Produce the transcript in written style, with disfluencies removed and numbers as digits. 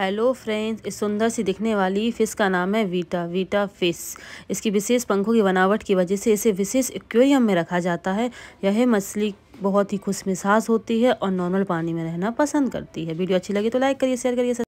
Hello friends, इस सुंदर सी दिखने वाली फ़िश का नाम है वीटा फ़िश। इसकी विशेष पंखों की बनावट की वजह से इसे विशेष एक्वेरियम में रखा जाता है। यह मछली बहुत ही खुशमिजाज होती है और नॉर्मल पानी में रहना पसंद करती है। वीडियो अच्छी लगी तो लाइक करिए, शेयर करिए।